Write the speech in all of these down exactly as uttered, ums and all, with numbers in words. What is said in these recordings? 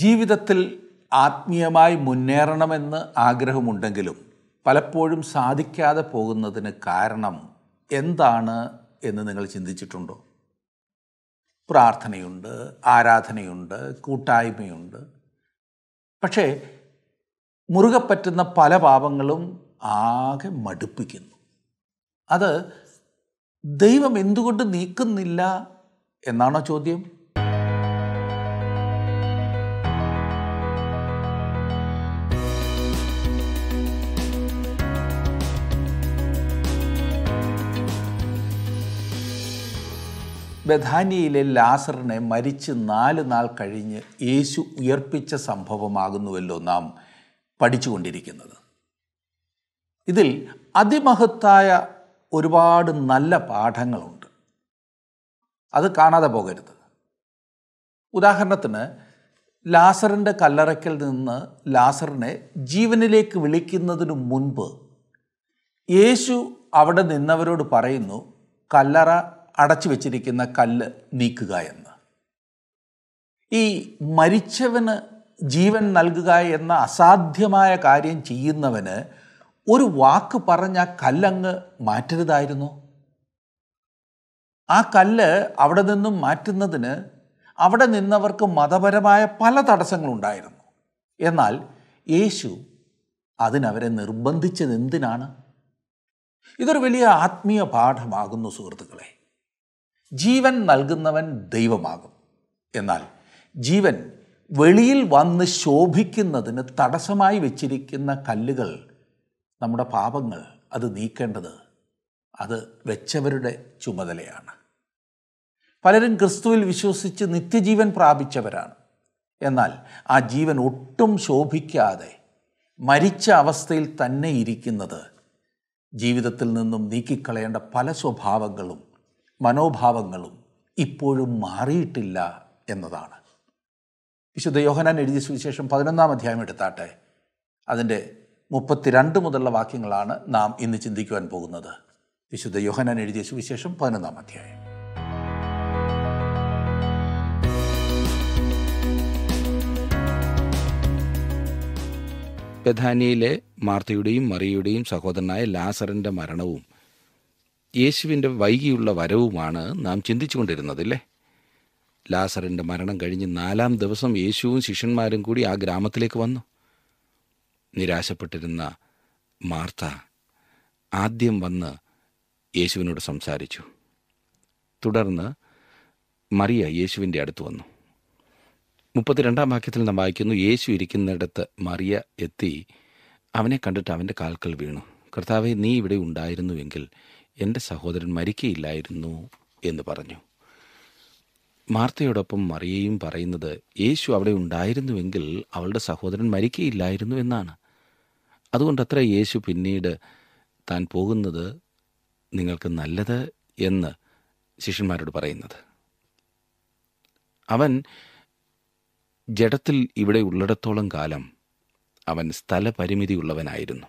ജീവിതത്തിൽ ആത്മീയമായി മുന്നേറണമെന്ന് ആഗ്രഹമുണ്ടെങ്കിലും പലപ്പോഴും സാധിക്കാതെ പോകുന്നതിന് കാരണം എന്താണ് എന്ന് നിങ്ങൾ ചിന്തിച്ചിട്ടുണ്ടോ? പ്രാർത്ഥനയുണ്ട്, ആരാധനയുണ്ട്, കൂട്ടായ്മയുണ്ട്. പക്ഷേ മുറുകെ പറ്റുന്ന പല പാപങ്ങളും ആകെ മടുപ്പിക്കുന്നു. അത് ദൈവം എന്തുകൊണ്ട് നീക്കുന്നില്ല എന്നാണോ ചോദ്യം? ബഥാനിയിലെ ലാസറിനെ മരിച്ച് നാല് നാൾ കഴിഞ്ഞ് യേശു ഉയർപ്പിച്ച സംഭവമാകുന്നുവല്ലോ നാം പഠിച്ചുകൊണ്ടിരിക്കുന്നത്. ഇതിൽ അതിമഹത്തായ ഒരുപാട് നല്ല പാഠങ്ങളുണ്ട്, അത് കാണാതെ പോകരുത്. ഉദാഹരണത്തിന്, ലാസറിൻ്റെ കല്ലറയ്ക്കൽ നിന്ന് ലാസറിനെ ജീവനിലേക്ക് വിളിക്കുന്നതിനു മുൻപ് യേശു അവിടെ നിന്നവരോട് പറയുന്നു, കല്ലറ അടച്ചു വച്ചിരിക്കുന്ന കല്ല് നീക്കുക എന്ന്. ഈ മരിച്ചവന് ജീവൻ നൽകുക എന്ന അസാധ്യമായ കാര്യം ചെയ്യുന്നവന് ഒരു വാക്ക് പറഞ്ഞ ആ കല്ലങ്ങ് മാറ്റരുതായിരുന്നു. ആ കല്ല് അവിടെ നിന്നും മാറ്റുന്നതിന് അവിടെ നിന്നവർക്ക് മതപരമായ പല തടസ്സങ്ങളുണ്ടായിരുന്നു. എന്നാൽ യേശു അതിനവരെ നിർബന്ധിച്ചത് എന്തിനാണ്? ഇതൊരു വലിയ ആത്മീയ പാഠമാകുന്നു സുഹൃത്തുക്കളെ. ജീവൻ നൽകുന്നവൻ ദൈവമാകും. എന്നാൽ ജീവൻ വെളിയിൽ വന്ന് ശോഭിക്കുന്നതിന് തടസ്സമായി വെച്ചിരിക്കുന്ന കല്ലുകൾ, നമ്മുടെ പാപങ്ങൾ, അത് നീക്കേണ്ടത് അത് വെച്ചവരുടെ ചുമതലയാണ്. പലരും ക്രിസ്തുവിൽ വിശ്വസിച്ച് നിത്യജീവൻ പ്രാപിച്ചവരാണ്. എന്നാൽ ആ ജീവൻ ഒട്ടും ശോഭിക്കാതെ മരിച്ച അവസ്ഥയിൽ തന്നെ ഇരിക്കുന്നത് ജീവിതത്തിൽ നിന്നും നീക്കിക്കളയേണ്ട പല സ്വഭാവങ്ങളും മനോഭാവങ്ങളും ഇപ്പോഴും മാറിയിട്ടില്ല എന്നതാണ്. വിശുദ്ധ യോഹന്നാൻ എഴുതിയ സുവിശേഷം പതിനൊന്നാം അധ്യായം എടുത്താട്ടെ. അതിൻ്റെ മുപ്പത്തിരണ്ട് മുതലുള്ള വാക്യങ്ങളാണ് നാം ഇന്ന് ചിന്തിക്കുവാൻ പോകുന്നത്. വിശുദ്ധ യോഹന്നാൻ എഴുതിയ സുവിശേഷം പതിനൊന്നാം അധ്യായം. ബഥാനിയിലെ മാർത്തയുടെയും മറിയയുടെയും സഹോദരനായ ലാസറിൻ്റെ മരണവും യേശുവിൻ്റെ വൈകിയുള്ള വരവുമാണ് നാം ചിന്തിച്ചു കൊണ്ടിരുന്നതല്ലേ. ലാസറിൻ്റെ മരണം കഴിഞ്ഞ് നാലാം ദിവസം യേശുവും ശിഷ്യന്മാരും കൂടി ആ ഗ്രാമത്തിലേക്ക് വന്നു. നിരാശപ്പെട്ടിരുന്ന മാർത്ത ആദ്യം വന്ന് യേശുവിനോട് സംസാരിച്ചു. തുടർന്ന് മറിയ യേശുവിൻ്റെ അടുത്ത് വന്നു. മുപ്പത്തിരണ്ടാം വാക്യത്തിൽ നാം വായിക്കുന്നു, യേശു ഇരിക്കുന്നിടത്ത് മറിയ എത്തി അവനെ കണ്ടിട്ട് അവൻ്റെ കാൽക്കൽ വീണു, കർത്താവേ, നീ ഇവിടെ ഉണ്ടായിരുന്നുവെങ്കിൽ എൻ്റെ സഹോദരൻ മരിക്കയില്ലായിരുന്നു എന്ന് പറഞ്ഞു. മാർത്തയോടൊപ്പം മറിയയും പറയുന്നത് യേശു അവിടെ ഉണ്ടായിരുന്നുവെങ്കിൽ അവളുടെ സഹോദരൻ മരിക്കയില്ലായിരുന്നു എന്നാണ്. അതുകൊണ്ടത്ര യേശു പിന്നീട് താൻ പോകുന്നത് നിങ്ങൾക്ക് നല്ലത് എന്ന് ശിഷ്യന്മാരോട് പറയുന്നത്. അവൻ ജഡത്തിൽ ഇവിടെ ഉള്ളിടത്തോളം കാലം അവൻ സ്ഥലപരിമിതിയുള്ളവനായിരുന്നു.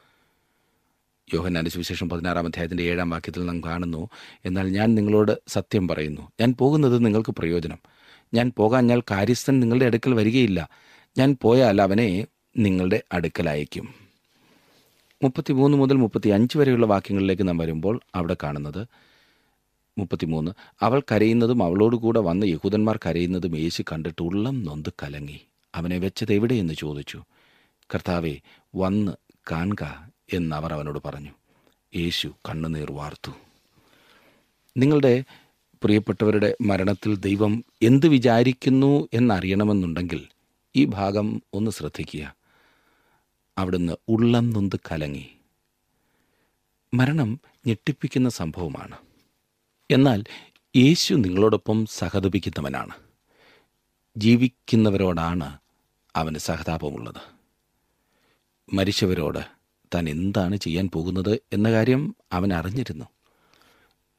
യോഹന്നാൻ്റെ സുവിശേഷം പതിനാറാം അധ്യായത്തിൻ്റെ ഏഴാം വാക്യത്തിൽ നാം കാണുന്നു, എന്നാൽ ഞാൻ നിങ്ങളോട് സത്യം പറയുന്നു, ഞാൻ പോകുന്നത് നിങ്ങൾക്ക് പ്രയോജനം. ഞാൻ പോകാഞ്ഞാൽ കാര്യസ്ഥൻ നിങ്ങളുടെ അടുക്കൽ വരികയില്ല, ഞാൻ പോയാൽ അവനെ നിങ്ങളുടെ അടുക്കൽ അയക്കും. മുപ്പത്തിമൂന്ന് മുതൽ മുപ്പത്തി അഞ്ച് വരെയുള്ള വാക്യങ്ങളിലേക്ക് നാം വരുമ്പോൾ അവിടെ കാണുന്നത് മുപ്പത്തിമൂന്ന്, അവൾ കരയുന്നതും അവളോടുകൂടെ വന്ന യഹൂദന്മാർ കരയുന്നതും യേശു കണ്ടിട്ട് ഉള്ളം നൊന്ത് കലങ്ങി. അവനെ വെച്ചത് എവിടെയെന്ന് ചോദിച്ചു. കർത്താവെ, വന്ന് കാൺക എന്നവർ അവനോട് പറഞ്ഞു. യേശു കണ്ണുനീർ വാർത്തു. നിങ്ങളുടെ പ്രിയപ്പെട്ടവരുടെ മരണത്തിൽ ദൈവം എന്ത് വിചാരിക്കുന്നു എന്നറിയണമെന്നുണ്ടെങ്കിൽ ഈ ഭാഗം ഒന്ന് ശ്രദ്ധിക്കുക. അവിടുന്ന് ഉള്ളം നൊന്ത് കലങ്ങി. മരണം ഞെട്ടിപ്പിക്കുന്ന സംഭവമാണ്. എന്നാൽ യേശു നിങ്ങളോടൊപ്പം സഹതപിക്കുന്നവനാണ്. ജീവിക്കുന്നവരോടാണ് അവന് സഹതാപമുള്ളത്. മരിച്ചവരോട് താൻ എന്താണ് ചെയ്യാൻ പോകുന്നത് എന്ന കാര്യം അവൻ അറിഞ്ഞിരുന്നു.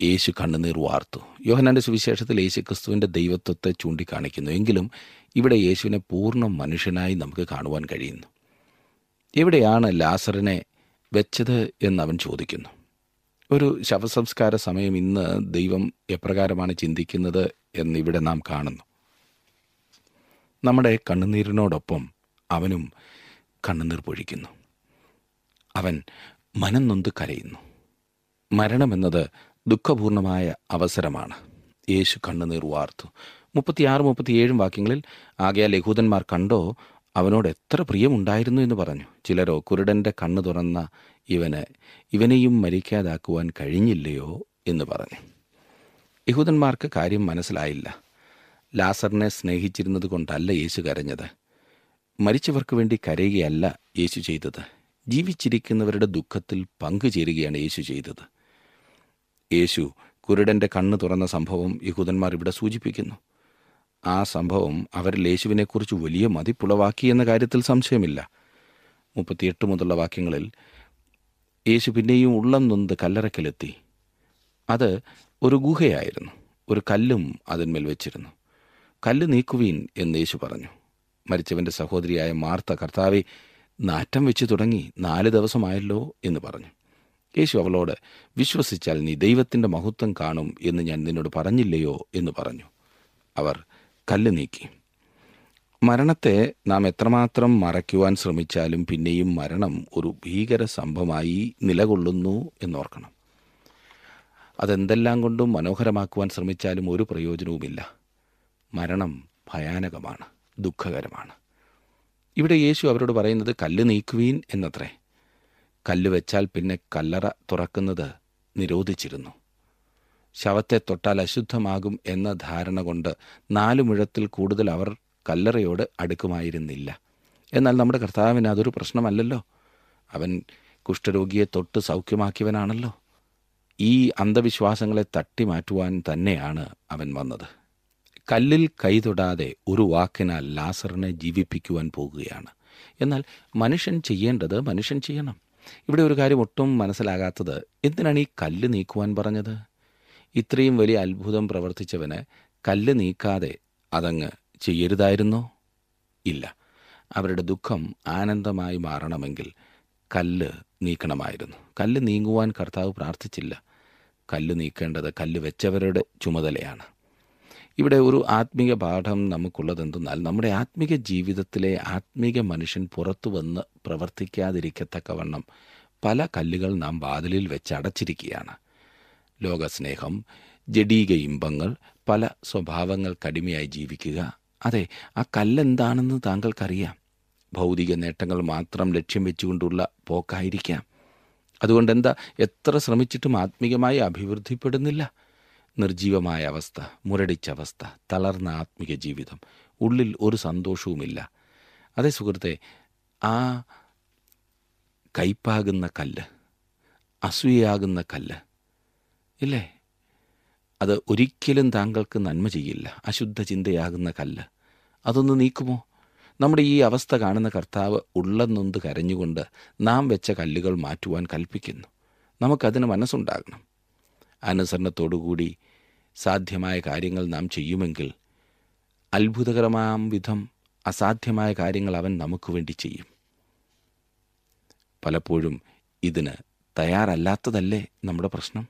യേശു കണ്ണുനീർ വാർത്തു. യോഹന്നാൻ്റെ സുവിശേഷത്തിൽ യേശു ക്രിസ്തുവിൻ്റെ ദൈവത്വത്തെ ചൂണ്ടിക്കാണിക്കുന്നു. എങ്കിലും ഇവിടെ യേശുവിനെ പൂർണ്ണ മനുഷ്യനായി നമുക്ക് കാണുവാൻ കഴിയുന്നു. എവിടെയാണ് ലാസറിനെ വെച്ചത് എന്നവൻ ചോദിക്കുന്നു. ഒരു ശവസംസ്കാര സമയം ഇന്ന് ദൈവം എപ്രകാരമാണ് ചിന്തിക്കുന്നത് എന്നിവിടെ നാം കാണുന്നു. നമ്മുടെ കണ്ണുനീരിനോടൊപ്പം അവനും കണ്ണുനീർ പൊഴിക്കുന്നു. അവൻ മനം നൊന്ത് കരയുന്നു. മരണമെന്നത് ദുഃഖപൂർണമായ അവസരമാണ്. യേശു കണ്ണുനീർ വാർത്തു. മുപ്പത്തിയാറ് മുപ്പത്തിയേഴും വാക്യങ്ങളിൽ, ആകയാൽ യഹൂദന്മാർ കണ്ടോ അവനോട് എത്ര പ്രിയമുണ്ടായിരുന്നു എന്ന് പറഞ്ഞു. ചിലരോ, കുരുടൻ്റെ കണ്ണ് തുറന്ന ഇവന് ഇവനെയും മരിക്കാതാക്കുവാൻ കഴിഞ്ഞില്ലയോ എന്ന് പറഞ്ഞു. യഹൂദന്മാർക്ക് കാര്യം മനസ്സിലായില്ല. ലാസറിനെ സ്നേഹിച്ചിരുന്നത് കൊണ്ടല്ല യേശു കരഞ്ഞത്. മരിച്ചവർക്ക് വേണ്ടി കരയുകയല്ല യേശു ചെയ്തത്. ജീവിച്ചിരിക്കുന്നവരുടെ ദുഃഖത്തിൽ പങ്കുചേരുകയാണ് യേശു ചെയ്തത്. യേശു കുരുടൻ്റെ കണ്ണ് തുറന്ന സംഭവം യഹൂദന്മാർ ഇവിടെ സൂചിപ്പിക്കുന്നു. ആ സംഭവം അവരിൽ യേശുവിനെക്കുറിച്ച് വലിയ മതിപ്പുളവാക്കി എന്ന കാര്യത്തിൽ സംശയമില്ല. മുപ്പത്തിയെട്ട് മുതലുള്ള വാക്യങ്ങളിൽ, യേശു പിന്നെയും ഉള്ളം നൊന്ത് കല്ലറക്കലെത്തി. അത് ഒരു ഗുഹയായിരുന്നു. ഒരു കല്ലും അതിന്മേൽ വെച്ചിരുന്നു. കല്ല് നീക്കുവീൻ എന്ന് യേശു പറഞ്ഞു. മരിച്ചവൻ്റെ സഹോദരിയായ മാർത്ത, കർത്താവെ, നാറ്റം വെച്ച് തുടങ്ങി നാല് ദിവസമായല്ലോ എന്ന് പറഞ്ഞു. യേശു അവളോട്, വിശ്വസിച്ചാൽ നീ ദൈവത്തിൻ്റെ മഹത്വം കാണും എന്ന് ഞാൻ നിന്നോട് പറഞ്ഞില്ലയോ എന്ന് പറഞ്ഞു. അവർ കല്ല് നീക്കി. മരണത്തെ നാം എത്രമാത്രം മറയ്ക്കുവാൻ ശ്രമിച്ചാലും പിന്നെയും മരണം ഒരു ഭീകര സംഭവമായി നിലകൊള്ളുന്നു എന്നോർക്കണം. അതെന്തെല്ലാം കൊണ്ടും മനോഹരമാക്കുവാൻ ശ്രമിച്ചാലും ഒരു പ്രയോജനവുമില്ല. മരണം ഭയാനകമാണ്, ദുഃഖകരമാണ്. ഇവിടെ യേശു അവരോട് പറയുന്നത് കല്ല് നീക്കുവീൻ എന്നത്രേ. കല്ല് വെച്ചാൽ പിന്നെ കല്ലറ തുറക്കുന്നത് നിരോധിച്ചിരുന്നു. ശവത്തെ തൊട്ടാൽ അശുദ്ധമാകും എന്ന ധാരണ കൊണ്ട് നാലു മുഴത്തിൽ കൂടുതൽ അവർ കല്ലറയോട് അടുക്കുമായിരുന്നില്ല. എന്നാൽ നമ്മുടെ കർത്താവിന് അതൊരു പ്രശ്നമല്ലല്ലോ. അവൻ കുഷ്ഠരോഗിയെ തൊട്ട് സൗഖ്യമാക്കിയവനാണല്ലോ. ഈ അന്ധവിശ്വാസങ്ങളെ തട്ടി മാറ്റുവാൻ തന്നെയാണ് അവൻ വന്നത്. കല്ലിൽ കൈതൊടാതെ ഒരു വാക്കിനാൽ ലാസറിനെ ജീവിപ്പിക്കുവാൻ പോകുകയാണ്. എന്നാൽ മനുഷ്യൻ ചെയ്യേണ്ടത് മനുഷ്യൻ ചെയ്യണം. ഇവിടെ ഒരു കാര്യം ഒട്ടും മനസ്സിലാകാത്തത്, എന്തിനാണ് ഈ കല്ല് നീക്കുവാൻ പറഞ്ഞത്? ഇത്രയും വലിയ അത്ഭുതം പ്രവർത്തിച്ചവന് കല്ല് നീക്കാതെ അതങ്ങ് ചെയ്യരുതായിരുന്നോ? ഇല്ല. അവരുടെ ദുഃഖം ആനന്ദമായി മാറണമെങ്കിൽ കല്ല് നീക്കണമായിരുന്നു. കല്ല് നീങ്ങുവാൻ കർത്താവ് പ്രാർത്ഥിച്ചില്ല. കല്ല് നീക്കേണ്ടത് കല്ല് വെച്ചവരുടെ ചുമതലയാണ്. ഇവിടെ ഒരു ആത്മീക പാഠം നമുക്കുള്ളതെന്തെന്നാൽ, നമ്മുടെ ആത്മീക ജീവിതത്തിലെ ആത്മീക മനുഷ്യൻ പുറത്തു വന്ന് പ്രവർത്തിക്കാതിരിക്കത്തക്കവണ്ണം പല കല്ലുകൾ നാം വാതിലിൽ വെച്ചടച്ചിരിക്കുകയാണ്. ലോകസ്നേഹം, ജഡീക ഇമ്പങ്ങൾ, പല സ്വഭാവങ്ങൾക്കടിമയായി ജീവിക്കുക. അതെ, ആ കല്ലെന്താണെന്ന് താങ്കൾക്കറിയാം. ഭൗതിക നേട്ടങ്ങൾ മാത്രം ലക്ഷ്യം വെച്ചുകൊണ്ടുള്ള പോക്കായിരിക്കാം. അതുകൊണ്ടെന്താ, എത്ര ശ്രമിച്ചിട്ടും ആത്മീകമായി അഭിവൃദ്ധിപ്പെടുന്നില്ല. നിർജീവമായ അവസ്ഥ, മുരടിച്ച അവസ്ഥ, തളർന്ന ആത്മീക ജീവിതം, ഉള്ളിൽ ഒരു സന്തോഷവുമില്ല. അതേ സുഹൃത്തെ, ആ കയ്പാകുന്ന കല്ല്, അസൂയയാകുന്ന കല്ല് ഇല്ലേ, അത് ഒരിക്കലും താങ്കൾക്ക് നന്മ ചെയ്യില്ല. അശുദ്ധ ചിന്തയാകുന്ന കല്ല്, അതൊന്ന് നീക്കുമോ? നമ്മുടെ ഈ അവസ്ഥ കാണുന്ന കർത്താവ് ഉള്ളം നൊന്ത് കരഞ്ഞുകൊണ്ട് നാം വെച്ച കല്ലുകൾ മാറ്റുവാൻ കൽപ്പിക്കുന്നു. നമുക്കതിന് മനസ്സുണ്ടാകണം. അനുസരണത്തോടുകൂടി സാധ്യമായ കാര്യങ്ങൾ നാം ചെയ്യുമെങ്കിൽ അത്ഭുതകരമാം വിധം അസാധ്യമായ കാര്യങ്ങൾ അവൻ നമുക്ക് വേണ്ടി ചെയ്യും. പലപ്പോഴും ഇതിന് തയ്യാറല്ലാത്തതല്ലേ നമ്മുടെ പ്രശ്നം?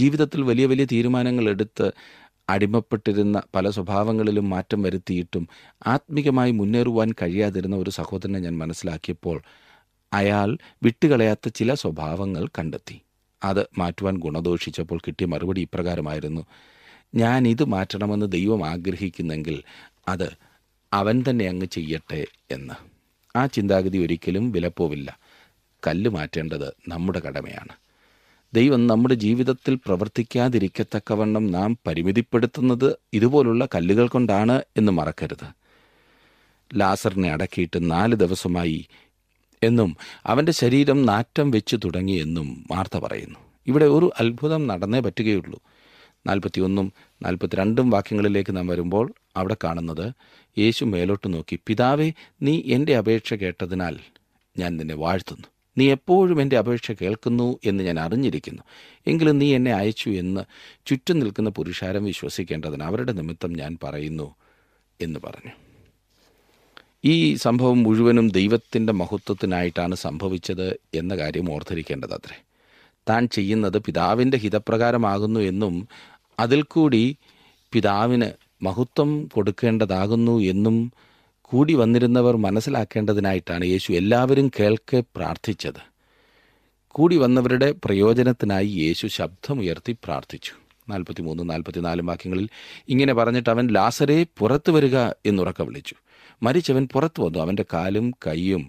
ജീവിതത്തിൽ വലിയ വലിയ തീരുമാനങ്ങൾ എടുത്ത് അടിമപ്പെട്ടിരുന്ന പല സ്വഭാവങ്ങളിലും മാറ്റം വരുത്തിയിട്ടും ആത്മീകമായി മുന്നേറുവാൻ കഴിയാതിരുന്ന ഒരു സഹോദരനെ ഞാൻ മനസ്സിലാക്കിയപ്പോൾ അയാൾ വിട്ടുകളയാത്ത ചില സ്വഭാവങ്ങൾ കണ്ടെത്തി. അത് മാറ്റുവാൻ ഗുണദോഷിച്ചപ്പോൾ കിട്ടിയ മറുപടി ഇപ്രകാരമായിരുന്നു: ഞാൻ ഇത് മാറ്റണമെന്ന് ദൈവം ആഗ്രഹിക്കുന്നെങ്കിൽ അത് അവൻ തന്നെ അങ്ങ് ചെയ്യട്ടെ എന്ന്. ആ ചിന്താഗതി ഒരിക്കലും വിലപ്പോവില്ല. കല്ല് മാറ്റേണ്ടത് നമ്മുടെ കടമയാണ്. ദൈവം നമ്മുടെ ജീവിതത്തിൽ പ്രവർത്തിക്കാതിരിക്കത്തക്കവണ്ണം നാം പരിമിതിപ്പെടുത്തുന്നത് ഇതുപോലുള്ള കല്ലുകൾ കൊണ്ടാണ് എന്ന് മറക്കരുത്. ലാസറിനെ അടക്കിയിട്ട് നാല് ദിവസമായി എന്നും അവൻ്റെ ശരീരം നാറ്റം വെച്ച് തുടങ്ങിയെന്നും വാർത്ത പറയുന്നു. ഇവിടെ ഒരു അത്ഭുതം നടന്നേ പറ്റുകയുള്ളൂ. നാൽപ്പത്തിയൊന്നും നാൽപ്പത്തി രണ്ടും വാക്യങ്ങളിലേക്ക് നാം വരുമ്പോൾ അവിടെ കാണുന്നത്, യേശു മേലോട്ട് നോക്കി, പിതാവേ, നീ എൻ്റെ അപേക്ഷ കേട്ടതിനാൽ ഞാൻ നിന്നെ വാഴ്ത്തുന്നു. നീ എപ്പോഴും എൻ്റെ അപേക്ഷ കേൾക്കുന്നു എന്ന് ഞാൻ അറിഞ്ഞിരിക്കുന്നു. എങ്കിലും നീ എന്നെ അയച്ചു എന്ന് ചുറ്റും നിൽക്കുന്ന പുരുഷാരം വിശ്വസിക്കേണ്ടതിന് അവരുടെ നിമിത്തം ഞാൻ പറയുന്നു എന്ന് പറഞ്ഞു. ഈ സംഭവം മുഴുവനും ദൈവത്തിൻ്റെ മഹത്വത്തിനായിട്ടാണ് സംഭവിച്ചത് എന്ന കാര്യം ഓർത്തിരിക്കേണ്ടത് അത്രേ. താൻ ചെയ്യുന്നത് പിതാവിൻ്റെ ഹിതപ്രകാരമാകുന്നു എന്നും അതിൽ കൂടി പിതാവിന് മഹത്വം കൊടുക്കേണ്ടതാകുന്നു എന്നും കൂടി വന്നിരുന്നവർ മനസ്സിലാക്കേണ്ടതിനായിട്ടാണ് യേശു എല്ലാവരും കേൾക്കെ പ്രാർത്ഥിച്ചത്. കൂടി വന്നവരുടെ പ്രയോജനത്തിനായി യേശു ശബ്ദമുയർത്തി പ്രാർത്ഥിച്ചു. നാൽപ്പത്തി മൂന്ന് നാൽപ്പത്തിനാലും വാക്യങ്ങളിൽ ഇങ്ങനെ പറഞ്ഞിട്ട് അവൻ, ലാസരേ, പുറത്തു വരിക എന്നുറക്ക വിളിച്ചു. മരിച്ചവൻ പുറത്തു വന്നു. അവൻ്റെ കാലും കൈയും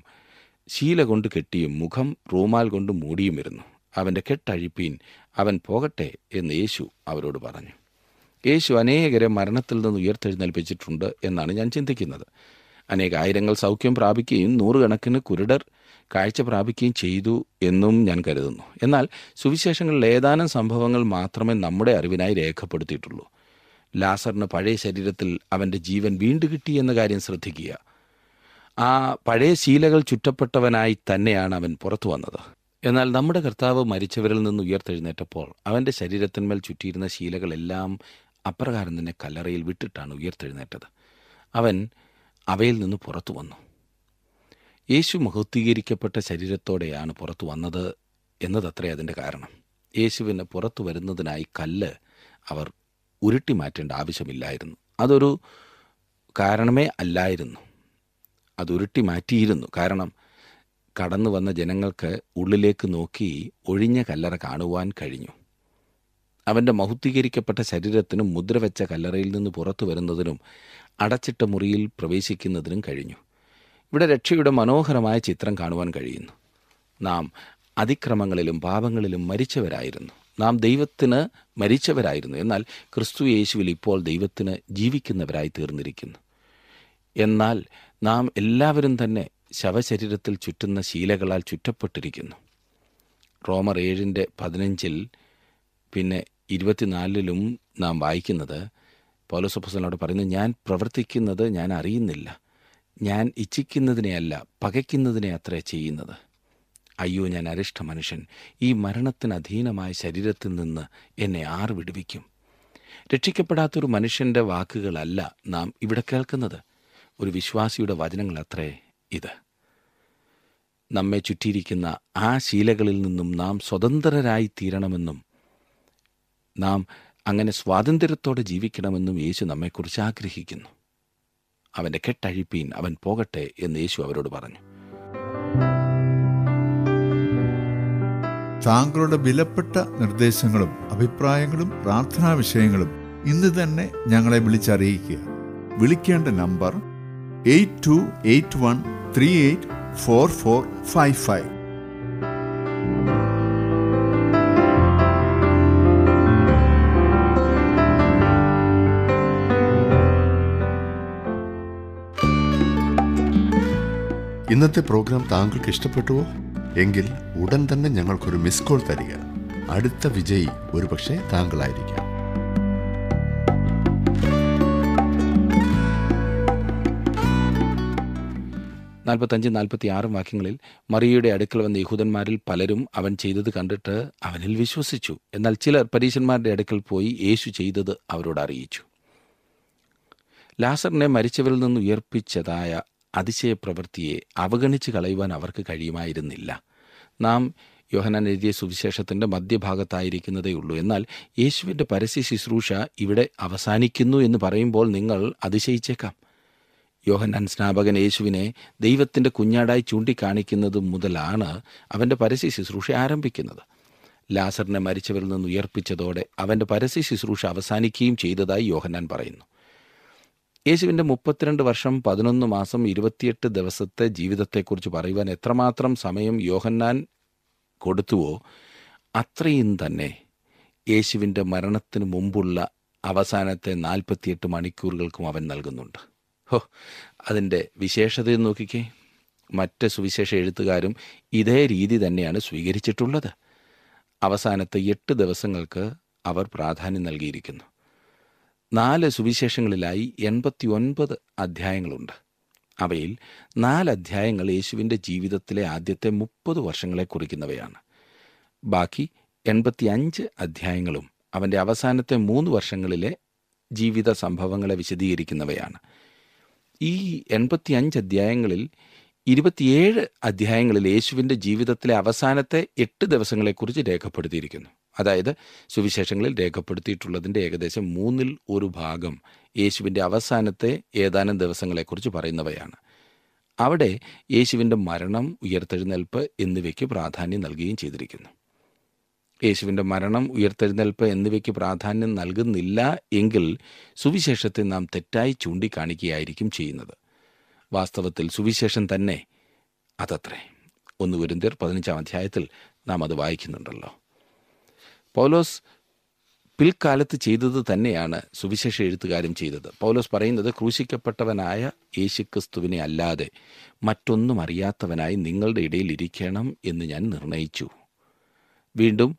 ശീല കൊണ്ട് കെട്ടിയും മുഖം റൂമാൽ കൊണ്ട് മൂടിയുമിരുന്നു. അവൻ്റെ കെട്ടഴിപ്പീൻ, അവൻ പോകട്ടെ എന്ന് യേശു അവരോട് പറഞ്ഞു. യേശു അനേകരെ മരണത്തിൽ നിന്ന് ഉയർത്തെഴുന്നേൽപ്പിച്ചിട്ടുണ്ട് എന്നാണ് ഞാൻ ചിന്തിക്കുന്നത്. അനേകായിരങ്ങൾ സൗഖ്യം പ്രാപിക്കുകയും നൂറുകണക്കിന് കുരുടർ കാഴ്ച പ്രാപിക്കുകയും ചെയ്തു എന്നും ഞാൻ കരുതുന്നു. എന്നാൽ സുവിശേഷങ്ങളിൽ ഏതാനും സംഭവങ്ങൾ മാത്രമേ നമ്മുടെ അറിവിനായി രേഖപ്പെടുത്തിയിട്ടുള്ളൂ. ലാസറിന് പഴയ ശരീരത്തിൽ അവൻ്റെ ജീവൻ വീണ്ടു കിട്ടി എന്ന കാര്യം ശ്രദ്ധിക്കുക. ആ പഴയ ശീലകൾ ചുറ്റപ്പെട്ടവനായി തന്നെയാണ് അവൻ പുറത്തു വന്നത്. എന്നാൽ നമ്മുടെ കർത്താവ് മരിച്ചവരിൽ നിന്ന് ഉയർത്തെഴുന്നേറ്റപ്പോൾ അവൻ്റെ ശരീരത്തിന്മേൽ ചുറ്റിയിരുന്ന ശീലകളെല്ലാം അപ്രകാരം തന്നെ കല്ലറയിൽ വിട്ടിട്ടാണ് ഉയർത്തെഴുന്നേറ്റത്. അവൻ അവയിൽ നിന്ന് പുറത്തു വന്നു. യേശു മഹത്വീകരിക്കപ്പെട്ട ശരീരത്തോടെയാണ് പുറത്തു വന്നത് എന്നതത്രേ അതിൻ്റെ കാരണം. യേശുവിന് പുറത്തു വരുന്നതിനായി കല്ല് അവർ ഉരുട്ടി മാറ്റേണ്ട ആവശ്യമില്ലായിരുന്നു. അതൊരു കാരണമേ അല്ലായിരുന്നു. അത് ഉരുട്ടി മാറ്റിയിരുന്നു. കാരണം കടന്നു വന്ന ജനങ്ങൾക്ക് ഉള്ളിലേക്ക് നോക്കി ഒഴിഞ്ഞ കല്ലറ കാണുവാൻ കഴിഞ്ഞു. അവൻ്റെ മഹത്വീകരിക്കപ്പെട്ട ശരീരത്തിനും മുദ്രവെച്ച കല്ലറയിൽ നിന്ന് പുറത്തു വരുന്നതിനും അടച്ചിട്ട മുറിയിൽ പ്രവേശിക്കുന്നതിനും കഴിഞ്ഞു. ഇവിടെ രക്ഷയുടെ മനോഹരമായ ചിത്രം കാണുവാൻ കഴിയുന്നു. നാം അതിക്രമങ്ങളിലും പാപങ്ങളിലും മരിച്ചവരായിരുന്നു. നാം ദൈവത്തിന് മരിച്ചവരായിരുന്നു. എന്നാൽ ക്രിസ്തു യേശുവിൽ ഇപ്പോൾ ദൈവത്തിന് ജീവിക്കുന്നവരായി തീർന്നിരിക്കുന്നു. എന്നാൽ നാം എല്ലാവരും തന്നെ ശവശരീരത്തിൽ ചുറ്റുന്ന ശീലകളാൽ ചുറ്റപ്പെട്ടിരിക്കുന്നു. റോമർ ഏഴിൻ്റെ പതിനഞ്ചിൽ പിന്നെ ഇരുപത്തിനാലിലും നാം വായിക്കുന്നത് പൗലോസ് അപ്പോസ്തലനോട് പറയുന്നു, ഞാൻ പ്രവർത്തിക്കുന്നത് ഞാൻ അറിയുന്നില്ല, ഞാൻ ഇച്ഛിക്കുന്നതിനെയല്ല പകയ്ക്കുന്നതിനെ അത്രേ ചെയ്യുന്നത്. അയ്യോ, ഞാൻ അരിഷ്ട മനുഷ്യൻ, ഈ മരണത്തിന് അധീനമായ ശരീരത്തിൽ നിന്ന് എന്നെ ആർ വിടുവിക്കും. രക്ഷിക്കപ്പെടാത്തൊരു മനുഷ്യൻ്റെ വാക്കുകളല്ല നാം ഇവിടെ കേൾക്കുന്നത്. ഒരു വിശ്വാസിയുടെ വചനങ്ങളത്രേ ഇത്. നമ്മെ ചുറ്റിയിരിക്കുന്ന ആ ശീലകളിൽ നിന്നും നാം സ്വതന്ത്രരായി തീരണമെന്നും നാം അങ്ങനെ സ്വാതന്ത്ര്യത്തോടെ ജീവിക്കണമെന്നും യേശു നമ്മെക്കുറിച്ച് ആഗ്രഹിക്കുന്നു. അവൻ്റെ കെട്ടഴിപ്പീൻ, അവൻ പോകട്ടെ എന്ന് യേശു അവരോട് പറഞ്ഞു. താങ്കളുടെ വിലപ്പെട്ട നിർദ്ദേശങ്ങളും അഭിപ്രായങ്ങളും പ്രാർത്ഥനാ വിഷയങ്ങളും ഇന്ന് തന്നെ ഞങ്ങളെ വിളിച്ചറിയിക്കുക. വിളിക്കേണ്ട number eight two eight one three eight four four five five. ഇന്നത്തെ പ്രോഗ്രാം താങ്കൾക്ക് ഇഷ്ടപ്പെട്ടുവോ? എങ്കിൽ ഉടൻ തന്നെ ഞങ്ങൾക്കൊരു മിസ് കോൾ തരിക. അടുത്ത വിജയി ഒരുപക്ഷെ താങ്കളായിരിക്കാം. നാൽപ്പത്തഞ്ച് നാൽപ്പത്തി ആറും വാക്യങ്ങളിൽ മറിയയുടെ അടുക്കൽ വന്ന യഹൂദന്മാരിൽ പലരും അവൻ ചെയ്തത് കണ്ടിട്ട് അവനിൽ വിശ്വസിച്ചു. എന്നാൽ ചിലർ പരീശന്മാരുടെ അടുക്കൽ പോയി യേശു ചെയ്തത് അവരോട് അറിയിച്ചു. ലാസറിനെ മരിച്ചവരിൽ നിന്ന് ഉയർപ്പിച്ചതായ അതിശയപ്രവൃത്തിയെ അവഗണിച്ച് കളയുവാൻ അവർക്ക് കഴിയുമായിരുന്നില്ല. നാം യോഹന്നാൻ എഴുതിയ സുവിശേഷത്തിൻ്റെ മധ്യഭാഗത്തായിരിക്കുന്നതേ ഉള്ളൂ. എന്നാൽ യേശുവിൻ്റെ പരസ്യ ശുശ്രൂഷ ഇവിടെ അവസാനിക്കുന്നു എന്ന് പറയുമ്പോൾ നിങ്ങൾ അതിശയിച്ചേക്കാം. യോഹന്നാൻ സ്നാപകൻ യേശുവിനെ ദൈവത്തിൻ്റെ കുഞ്ഞാടായി ചൂണ്ടിക്കാണിക്കുന്നത് മുതലാണ് അവൻ്റെ പരസ്യ ശുശ്രൂഷ ആരംഭിക്കുന്നത്. ലാസറിനെ മരിച്ചവരിൽ നിന്ന് ഉയർപ്പിച്ചതോടെ അവൻ്റെ പരസ്യ ശുശ്രൂഷ അവസാനിക്കുകയും ചെയ്തതായി യോഹന്നാൻ പറയുന്നു. യേശുവിൻ്റെ മുപ്പത്തിരണ്ട് വർഷം പതിനൊന്ന് മാസം ഇരുപത്തിയെട്ട് ദിവസത്തെ ജീവിതത്തെക്കുറിച്ച് പറയുവാൻ എത്രമാത്രം സമയം യോഹന്നാൻ കൊടുത്തുവോ അത്രയും തന്നെ യേശുവിൻ്റെ മരണത്തിന് മുമ്പുള്ള അവസാനത്തെ നാൽപ്പത്തിയെട്ട് മണിക്കൂറുകൾക്കും അവൻ നൽകുന്നുണ്ട്. ഹോ, അതിൻ്റെ വിശേഷതയെ നോക്കിക്കേ. മറ്റ് സുവിശേഷ എഴുത്തുകാരും ഇതേ രീതി തന്നെയാണ് സ്വീകരിച്ചിട്ടുള്ളത്. അവസാനത്തെ എട്ട് ദിവസങ്ങൾക്ക് അവർ പ്രാധാന്യം നൽകിയിരിക്കുന്നു. നാല് സുവിശേഷങ്ങളിലായി എൺപത്തി ഒൻപത് അധ്യായങ്ങളുണ്ട്. അവയിൽ നാലധ്യായങ്ങൾ യേശുവിൻ്റെ ജീവിതത്തിലെ ആദ്യത്തെ മുപ്പത് വർഷങ്ങളെ കുറിക്കുന്നവയാണ്. ബാക്കി എൺപത്തി അഞ്ച് അധ്യായങ്ങളും അവൻ്റെ അവസാനത്തെ മൂന്ന് വർഷങ്ങളിലെ ജീവിത സംഭവങ്ങളെ വിശദീകരിക്കുന്നവയാണ്. ഈ എൺപത്തി അഞ്ച് അധ്യായങ്ങളിൽ ഇരുപത്തിയേഴ് അധ്യായങ്ങളിൽ യേശുവിൻ്റെ ജീവിതത്തിലെ അവസാനത്തെ എട്ട് ദിവസങ്ങളെക്കുറിച്ച് രേഖപ്പെടുത്തിയിരിക്കുന്നു. അതായത് സുവിശേഷങ്ങളിൽ രേഖപ്പെടുത്തിയിട്ടുള്ളതിൻ്റെ ഏകദേശം മൂന്നിൽ ഒരു ഭാഗം യേശുവിൻ്റെ അവസാനത്തെ ഏതാനും ദിവസങ്ങളെക്കുറിച്ച് പറയുന്നവയാണ്. അവിടെ യേശുവിൻ്റെ മരണം, ഉയർത്തെഴുന്നേൽപ്പ് എന്നിവയ്ക്ക് പ്രാധാന്യം നൽകുകയും ചെയ്തിരിക്കുന്നു. യേശുവിൻ്റെ മരണം, ഉയർത്തെഴുന്നേൽപ്പ് എന്നിവയ്ക്ക് പ്രാധാന്യം നൽകുന്നില്ല എങ്കിൽ സുവിശേഷത്തെ നാം തെറ്റായി ചൂണ്ടിക്കാണിക്കുകയായിരിക്കും ചെയ്യുന്നത്. വാസ്തവത്തിൽ സുവിശേഷം തന്നെ അതത്രേ. ഒന്ന് കൊരിന്ത്യർ പതിനഞ്ചാം അധ്യായത്തിൽ നാം അത് വായിക്കുന്നുണ്ടല്ലോ. പൗലോസ് പിൽക്കാലത്ത് ചെയ്തത് തന്നെയാണ് സുവിശേഷ എഴുത്തുകാരും ചെയ്തത്. പൗലോസ് പറയുന്നത്, ക്രൂശിക്കപ്പെട്ടവനായ യേശുക്രിസ്തുവിനെ അല്ലാതെ മറ്റൊന്നും അറിയാത്തവനായി നിങ്ങളുടെ ഇടയിൽ ഇരിക്കണം എന്ന് ഞാൻ നിർണയിച്ചു. വീണ്ടും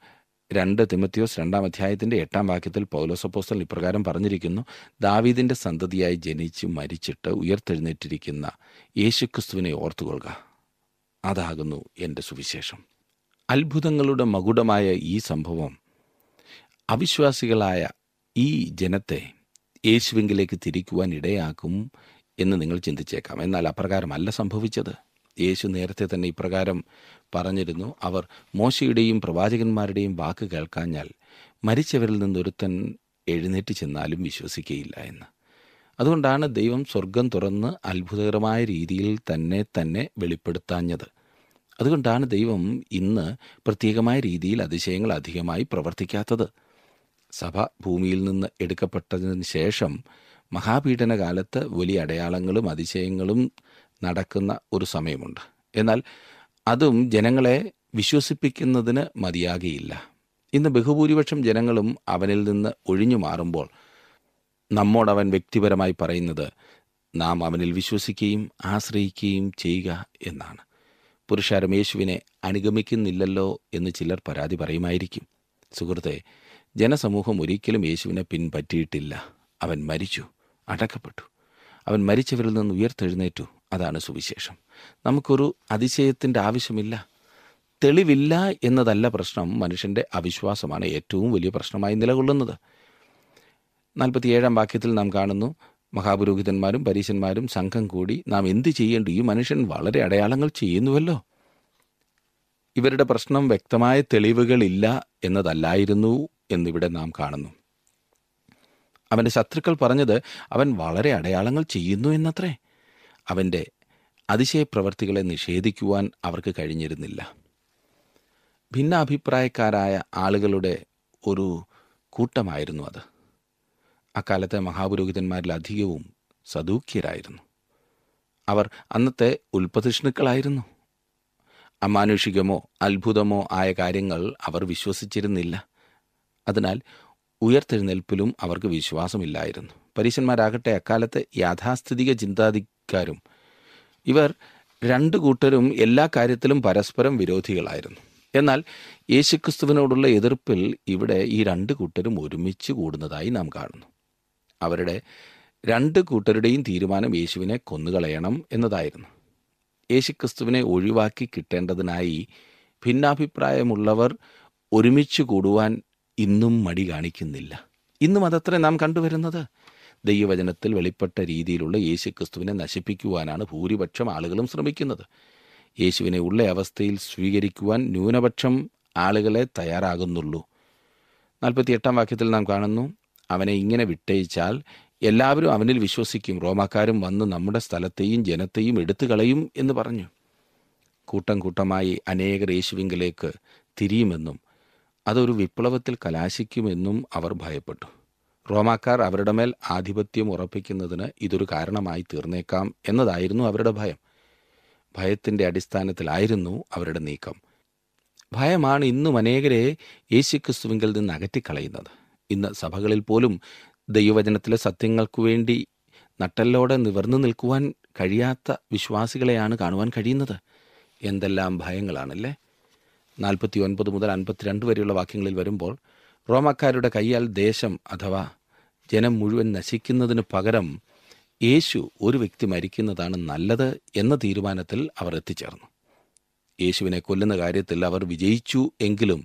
രണ്ട് തിമോത്തിയോസ് രണ്ടാം അധ്യായത്തിൻ്റെ എട്ടാം വാക്യത്തിൽ പൗലോസ് അപ്പോസ്തലൻ ഇപ്രകാരം പറഞ്ഞിരിക്കുന്നു, ദാവീദിൻ്റെ സന്തതിയായി ജനിച്ച് മരിച്ചിട്ട് ഉയർത്തെഴുന്നേറ്റിരിക്കുന്ന യേശുക്രിസ്തുവിനെ ഓർത്തുകൊള്ളുക, അതാകുന്നു എൻ്റെ സുവിശേഷം. അത്ഭുതങ്ങളുടെ മകുടമായ ഈ സംഭവം അവിശ്വാസികളായ ഈ ജനത്തെ യേശുവിലേക്ക് തിരിക്കുവാൻ ഇടയാക്കും എന്ന് നിങ്ങൾ ചിന്തിച്ചേക്കാം. എന്നാൽ അപ്രകാരമല്ല സംഭവിച്ചത്. യേശു നേരത്തെ തന്നെ ഇപ്രകാരം പറഞ്ഞിരുന്നു, അവർ മോശയുടെയും പ്രവാചകന്മാരുടെയും വാക്ക് കേൾക്കാഞ്ഞാൽ മരിച്ചവരിൽ നിന്നൊരുത്തൻ എഴുന്നേറ്റ് ചെന്നാലും വിശ്വസിക്കുകയില്ല എന്ന്. അതുകൊണ്ടാണ് ദൈവം സ്വർഗം തുറന്ന് അത്ഭുതകരമായ രീതിയിൽ തന്നെ തന്നെ വെളിപ്പെടുത്താഞ്ഞത്. അതുകൊണ്ടാണ് ദൈവം ഇന്ന് പ്രത്യേകമായ രീതിയിൽ അതിശയങ്ങൾ അധികമായി പ്രവർത്തിക്കാത്തത്. സഭ ഭൂമിയിൽ നിന്ന് എടുക്കപ്പെട്ടതിന് ശേഷം മഹാപീഡനകാലത്ത് വലിയ അടയാളങ്ങളും അതിശയങ്ങളും നടക്കുന്ന ഒരു സമയമുണ്ട്. എന്നാൽ അതും ജനങ്ങളെ വിശ്വസിപ്പിക്കുന്നതിന് മതിയാകയില്ല. ഇന്ന് ബഹുഭൂരിപക്ഷം ജനങ്ങളും അവനിൽ നിന്ന് ഒഴിഞ്ഞു മാറുമ്പോൾ നമ്മോടവൻ വ്യക്തിപരമായി പറയുന്നത്, നാം അവനിൽ വിശ്വസിക്കുകയും ആശ്രയിക്കുകയും ചെയ്യുക എന്നാണ്. പുരുഷാരം യേശുവിനെ അനുഗമിക്കുന്നില്ലല്ലോ എന്ന് ചിലർ പരാതി പറയുമായിരിക്കും. സുഹൃത്തെ, ജനസമൂഹം ഒരിക്കലും യേശുവിനെ പിൻപറ്റിയിട്ടില്ല. അവൻ മരിച്ചു, അടക്കപ്പെട്ടു, അവൻ മരിച്ചവരിൽ നിന്ന് ഉയർത്തെഴുന്നേറ്റു. അതാണ് സുവിശേഷം. നമുക്കൊരു അതിശയത്തിൻ്റെ ആവശ്യമില്ല. തെളിവില്ല എന്നതല്ല പ്രശ്നം, മനുഷ്യൻ്റെ അവിശ്വാസമാണ് ഏറ്റവും വലിയ പ്രശ്നമായി നിലകൊള്ളുന്നത്. നാൽപ്പത്തിയേഴാം വാക്യത്തിൽ നാം കാണുന്നു, മഹാപുരോഹിതന്മാരും പരീശന്മാരും സംഘം കൂടി നാം എന്ത് ചെയ്യേണ്ടു, ഈ മനുഷ്യൻ വളരെ അടയാളങ്ങൾ ചെയ്യുന്നുവല്ലോ. ഇവരുടെ പ്രശ്നം വ്യക്തമായ തെളിവുകളില്ല എന്നതല്ലായിരുന്നു എന്നിവിടെ നാം കാണുന്നു. അവൻ്റെ ശത്രുക്കൾ പറഞ്ഞത് അവൻ വളരെ അടയാളങ്ങൾ ചെയ്യുന്നു എന്നത്രേ. അവൻ്റെ അതിശയപ്രവർത്തികളെ നിഷേധിക്കുവാൻ അവർക്ക് കഴിഞ്ഞിരുന്നില്ല. ഭിന്നാഭിപ്രായക്കാരായ ആളുകളുടെ ഒരു കൂട്ടമായിരുന്നു അത്. അക്കാലത്തെ മഹാപുരോഹിതന്മാരിൽ അധികവും സദൂക്യരായിരുന്നു. അവർ അന്നത്തെ ഉൽപ്പതിഷ്ണുക്കളായിരുന്നു. അമാനുഷികമോ അത്ഭുതമോ ആയ കാര്യങ്ങൾ അവർ വിശ്വസിച്ചിരുന്നില്ല. അതിനാൽ ഉയർത്തെഴുന്നേൽപ്പിലും അവർക്ക് വിശ്വാസമില്ലായിരുന്നു. പരീശന്മാരാകട്ടെ അക്കാലത്ത് യാഥാസ്ഥിതിക ചിന്താധികാരും. ഇവർ രണ്ട് കൂട്ടരും എല്ലാ കാര്യത്തിലും പരസ്പരം വിരോധികളായിരുന്നു. എന്നാൽ യേശുക്രിസ്തുവിനോടുള്ള എതിർപ്പിൽ ഇവിടെ ഈ രണ്ട് കൂട്ടരും ഒരുമിച്ച് കൂടുന്നതായി നാം കാണുന്നു. അവരുടെ രണ്ട് കൂട്ടരുടെയും തീരുമാനം യേശുവിനെ കൊന്നുകളയണം എന്നതായിരുന്നു. യേശുക്രിസ്തുവിനെ ഒഴിവാക്കി കിട്ടേണ്ടതിനായി ഭിന്നാഭിപ്രായമുള്ളവർ ഒരുമിച്ച് കൂടുവാൻ ഇന്നും മടി കാണിക്കുന്നില്ല. ഇന്നും അതത്രേ നാം കണ്ടുവരുന്നത്. ദൈവവചനത്തിൽ വെളിപ്പെട്ട രീതിയിലുള്ള യേശുക്രിസ്തുവിനെ നശിപ്പിക്കുവാനാണ് ഭൂരിപക്ഷം ആളുകളും ശ്രമിക്കുന്നത്. യേശുവിനെ ഉള്ള അവസ്ഥയിൽ സ്വീകരിക്കുവാൻ ന്യൂനപക്ഷം ആളുകളെ തയ്യാറാകുന്നുള്ളൂ. നാൽപ്പത്തിയെട്ടാം വാക്യത്തിൽ നാം കാണുന്നു, അവനെ ഇങ്ങനെ വിട്ടയച്ചാൽ എല്ലാവരും അവനിൽ വിശ്വസിക്കും, റോമാക്കാരും വന്ന് നമ്മുടെ സ്ഥലത്തെയും ജനത്തെയും എടുത്തു കളയും എന്ന് പറഞ്ഞു. കൂട്ടം കൂട്ടമായി അനേകർ യേശുവിലേക്ക് തിരിയുമെന്നും അതൊരു വിപ്ലവത്തിൽ കലാശിക്കുമെന്നും അവർ ഭയപ്പെട്ടു. റോമാക്കാർ അവരുടെ മേൽ ആധിപത്യം ഉറപ്പിക്കുന്നതിന് ഇതൊരു കാരണമായി തീർന്നേക്കാം എന്നതായിരുന്നു അവരുടെ ഭയം. ഭയത്തിൻ്റെ അടിസ്ഥാനത്തിലായിരുന്നു അവരുടെ നീക്കം. ഭയമാണ് ഇന്നും അനേകരെ യേശുക്രിസ്തുവിൽ നിന്ന് അകറ്റിക്കളയുന്നത്. ഇന്ന് സഭകളിൽ പോലും ദൈവവചനത്തിലെ സത്യങ്ങൾക്കു വേണ്ടി നട്ടെല്ലോടെ നിവർന്നു നിൽക്കുവാൻ കഴിയാത്ത വിശ്വാസികളെയാണ് കാണുവാൻ കഴിയുന്നത്. എന്തെല്ലാം ഭയങ്ങളാണല്ലേ. നാൽപ്പത്തി ഒൻപത് മുതൽ അൻപത്തിരണ്ട് വരെയുള്ള വാക്യങ്ങളിൽ വരുമ്പോൾ, റോമാക്കാരുടെ കയ്യാൽ ദേശം അഥവാ ജനം മുഴുവൻ നശിക്കുന്നതിന് പകരം യേശു ഒരു വ്യക്തി മരിക്കുന്നതാണ് നല്ലത് എന്ന തീരുമാനത്തിൽ അവർ എത്തിച്ചേർന്നു. യേശുവിനെ കൊല്ലുന്ന കാര്യത്തിൽ അവർ വിജയിച്ചു. എങ്കിലും